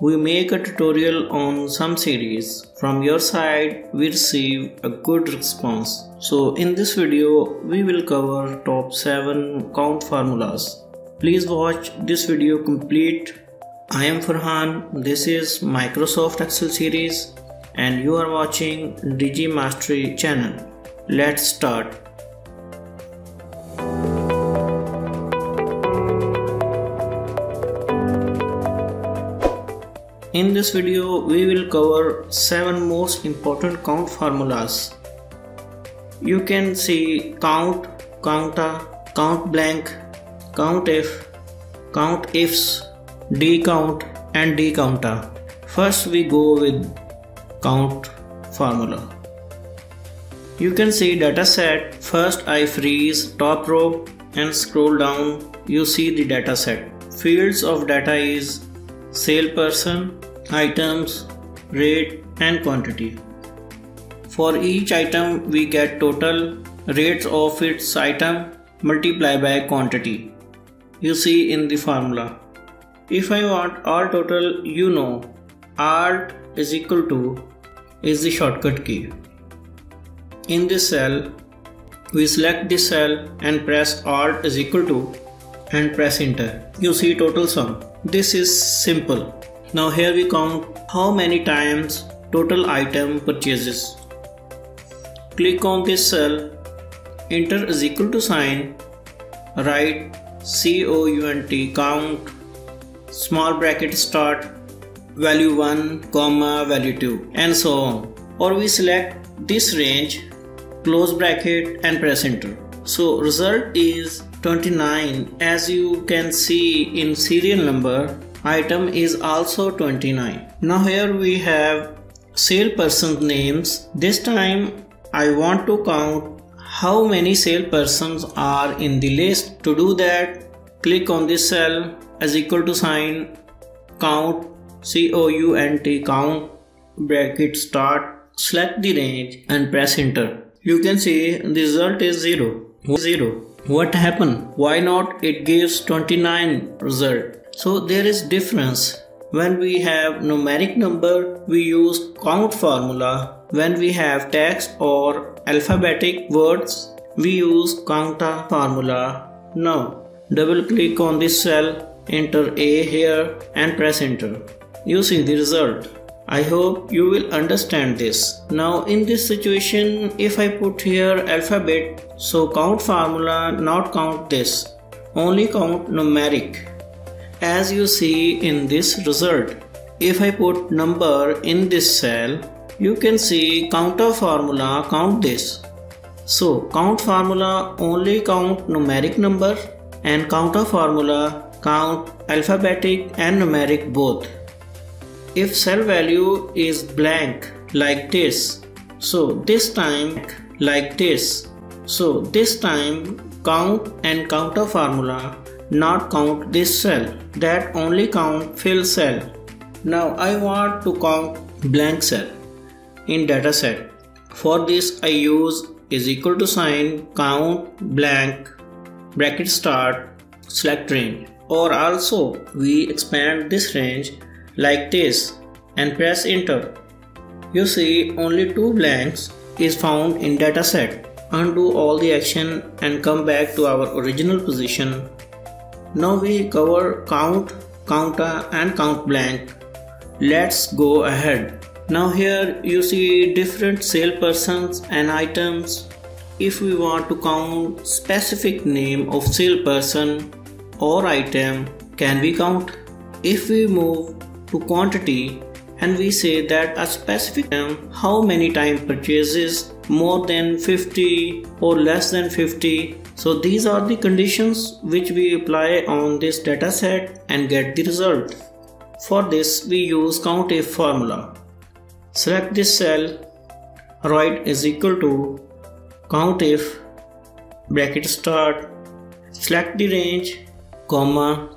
we make a tutorial on some series. From your side, we receive a good response. So in this video, we will cover top 7 count formulas. Please watch this video complete. I am Farhan, this is Microsoft Excel series and you are watching Digimastery channel. Let's start. In this video, we will cover 7 most important count formulas. You can see count, counta, countblank, countif, countifs, dcount and dcounta. First we go with count formula. You can see data set. First I freeze top row and scroll down. You see the data set. Fields of data is salesperson, items, rate and quantity. For each item we get total, rates of its item multiplied by quantity. You see in the formula. If I want R total, you know R is equal to is the shortcut key. In this cell, we select this cell and press R is equal to and press enter. You see total sum. This is simple. Now here we count how many times total item purchases. Click on this cell, enter is equal to sign, write count, count, small bracket start, value 1 comma value 2 and so on, or we select this range, close bracket and press enter. So result is 29. As you can see in serial number, item is also 29. Now here we have salesperson names. This time I want to count how many salespersons are in the list. To do that, click on this cell as equal to sign, count, count, count, bracket start, select the range and press enter. You can see the result is 0. What happened? Why not? It gives 29 result. So there is difference. When we have numeric number, we use count formula. When we have text or alphabetic words, we use counta formula. Now double click on this cell, enter A here and press enter. You see the result. I hope you will understand this. Now in this situation, if I put here alphabet, so count formula not count this, only count numeric. As you see in this result, if I put number in this cell, you can see counter formula count this. So count formula only count numeric number and counter formula count alphabetic and numeric both. If cell value is blank like this, so this time like this, so this time count and counter formula not count this cell, that only count fill cell. Now I want to count blank cell in data set. For this I use is equal to sign, count blank, bracket start, select range. Or also we expand this range like this and press enter. You see only 2 blanks is found in data set. Undo all the action and come back to our original position. Now we cover count, counta and count blank. Let's go ahead. Now here you see different salespersons and items. If we want to count specific name of salesperson or item, can we count? If we move to quantity and we say that a specific item how many times purchases more than 50 or less than 50. So these are the conditions which we apply on this data set and get the result. For this we use countif formula. Select this cell, write is equal to countif, bracket start, select the range, comma,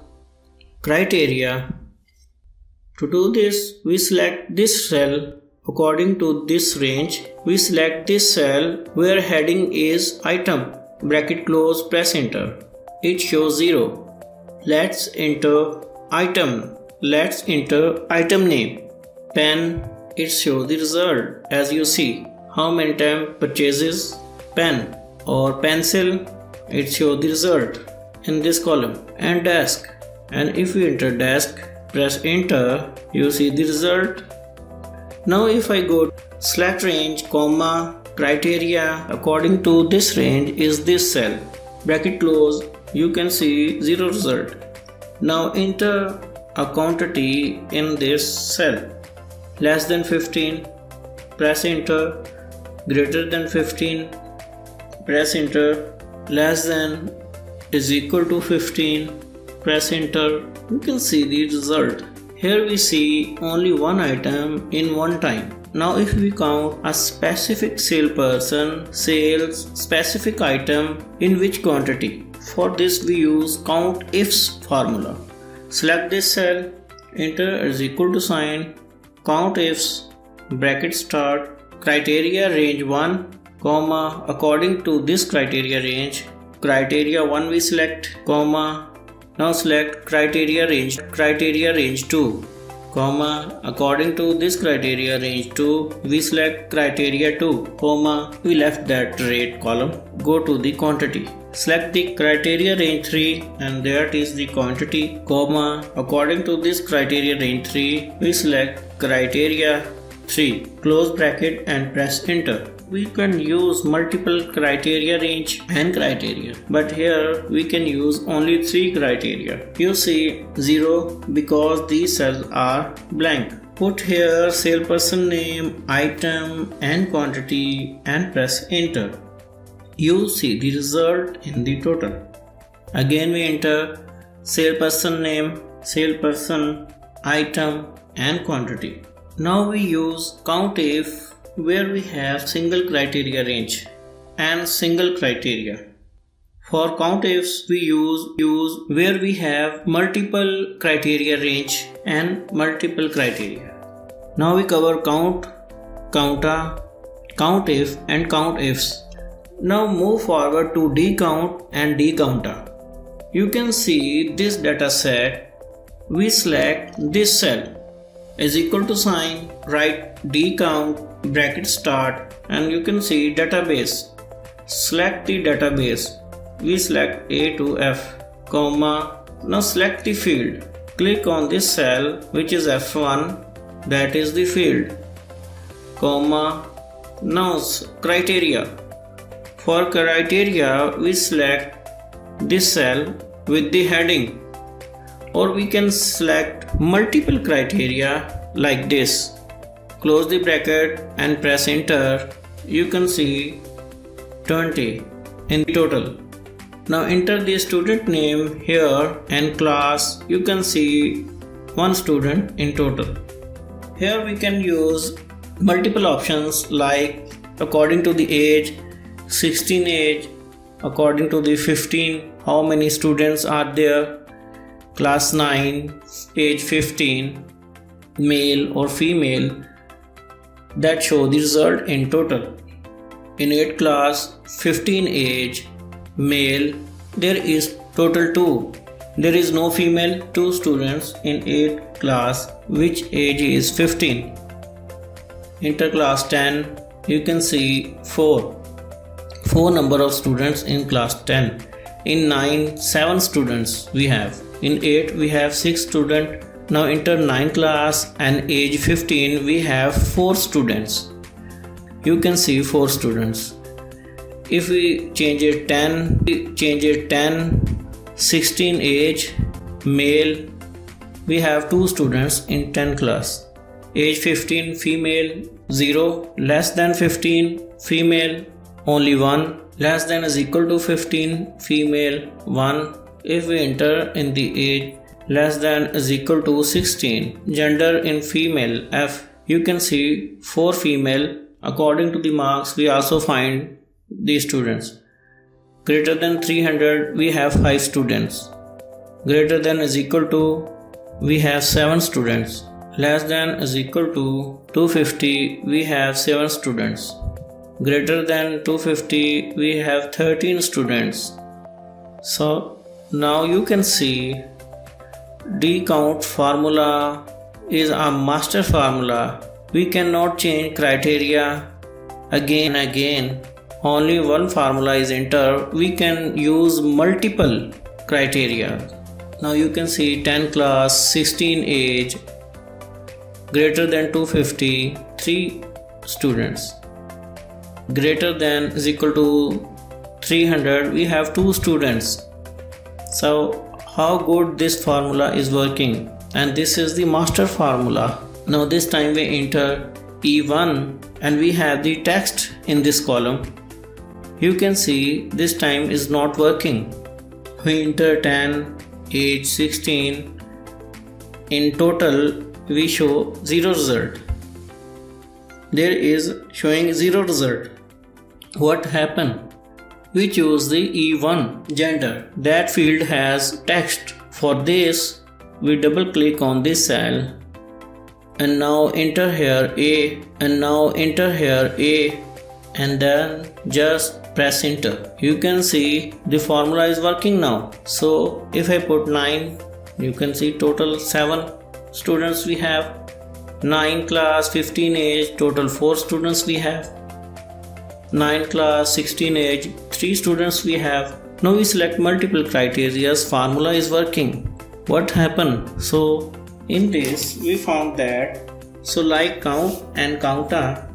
criteria. To do this, we select this cell. According to this range, we select this cell where heading is item, bracket close, press enter. It shows 0. Let's enter item Let's enter item name. Pen. It shows the result as you see. How many times purchases pen or pencil. It shows the result in this column. And desk. And if you enter desk, press enter, you see the result. Now if I go select range, comma, criteria, according to this range is this cell, bracket close, you can see zero result. Now enter a quantity in this cell, less than 15, press enter, greater than 15, press enter, less than is equal to 15, press enter, you can see the result. Here we see only one item in one time. Now if we count a specific salesperson, sales, specific item in which quantity. For this we use countifs formula. Select this cell, enter is equal to sign, countifs, bracket start, criteria range 1, comma, according to this criteria range, criteria 1 we select, comma. Now select criteria range 2, comma, according to this criteria range 2, we select criteria 2, comma, we left that rate column, go to the quantity. Select the criteria range 3 and that is the quantity, comma, according to this criteria range 3, we select criteria 3, close bracket and press enter. We can use multiple criteria range and criteria, but here we can use only 3 criteria. You see 0 because these cells are blank. Put here salesperson name, item and quantity and press enter. You see the result in the total. Again we enter salesperson name, salesperson, item and quantity. Now we use countif, where we have single criteria range and single criteria. For countifs we use where we have multiple criteria range and multiple criteria. Now we cover count, counta, countif and countifs. Now move forward to dcount and dcounta. You can see this data set. We select this cell is equal to sign, write dcount, bracket start and you can see database. Select the database. We select A to F, comma. Now select the field. Click on this cell which is F1, that is the field, comma. Now criteria. For criteria we select this cell with the heading, or we can select multiple criteria like this. Close the bracket and press enter, you can see 20 in total. Now enter the student name here and class, you can see 1 student in total. Here we can use multiple options like according to the age, 16 age, according to the 15, how many students are there, class 9, age 15, male or female. That show the result in total. In 8 class, 15 age, male, there is total 2. There is no female, 2 students in 8 class, which age is 15. Enter class 10, you can see 4 number of students in class 10. In 9, 7 students we have. In 8, we have 6 students. Now enter 9 class and age 15, we have 4 students. You can see 4 students. If we change it 10, 16 age, male, we have 2 students in 10 class. Age 15, female, 0, less than 15, female, only 1, less than is equal to 15, female, 1. If we enter in the age, less than is equal to 16, gender in female F, you can see 4 female. According to the marks we also find these students. Greater than 300, we have 5 students. Greater than is equal to, we have 7 students. Less than is equal to 250, we have 7 students. Greater than 250, we have 13 students. So now you can see dcount formula is a master formula. We cannot change criteria again and again. Only one formula is entered. We can use multiple criteria. Now you can see 10 class, 16 age, greater than 250, 3 students. Greater than is equal to 300, we have 2 students. So how good this formula is working, and this is the master formula. Now this time we enter E1 and we have the text in this column. You can see this time is not working. We enter 10, age 16. In total we show 0 result. There is showing 0 result. What happened? We choose the E1 gender. That field has text. For this, we double click on this cell and now enter here A and now enter here A and then just press enter. You can see the formula is working now. So if I put 9, you can see total 7 students we have. 9 class, 15 age, total 4 students we have. 9 class, 16 age, 3 students we have. Now we select multiple criteria, formula is working. What happened? So in this we found that, so like count and counta,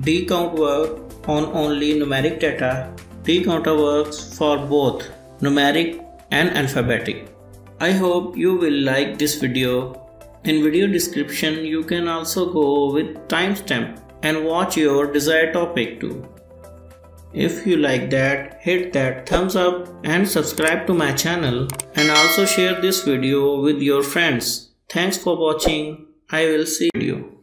dcount work on only numeric data, dcounta works for both numeric and alphabetic. I hope you will like this video. In video description you can also go with timestamp and watch your desired topic too. If you like that, hit that thumbs up and subscribe to my channel, and also share this video with your friends. Thanks for watching. I will see you.